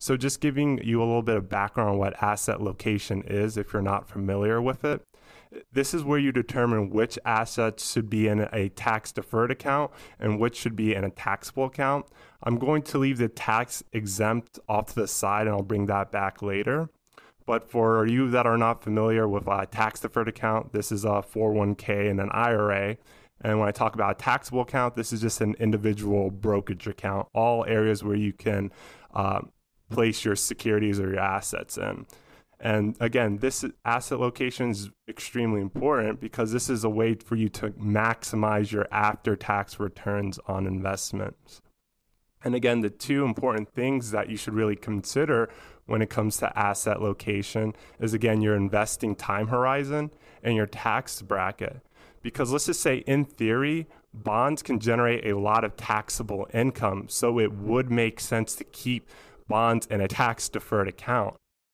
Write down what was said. So just giving you a little bit of background on what asset location is, if you're not familiar with it. This is where you determine which assets should be in a tax-deferred account and which should be in a taxable account. I'm going to leave the tax exempt off to the side, and I'll bring that back later. But for you that are not familiar with a tax-deferred account, this is a 401k and an IRA. And when I talk about a taxable account, this is just an individual brokerage account, all areas where you can place your securities or your assets in. And again, this asset location is extremely important because this is a way for you to maximize your after-tax returns on investments. And again, the two important things that you should really consider when it comes to asset location is, again, your investing time horizon and your tax bracket. Because let's just say, in theory, bonds can generate a lot of taxable income, so it would make sense to keep bonds in a tax-deferred account.